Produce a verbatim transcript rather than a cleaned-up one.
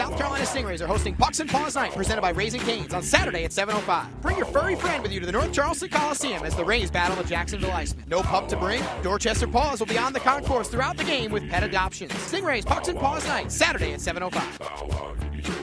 South Carolina Stingrays are hosting Pucks and Paws Night, presented by Raising Cane's, on Saturday at seven oh five. Bring your furry friend with you to the North Charleston Coliseum as the Rays battle the Jacksonville Icemen. No pup to bring? Dorchester Paws will be on the concourse throughout the game with pet adoptions. Stingrays Pucks and Paws Night, Saturday at seven oh five.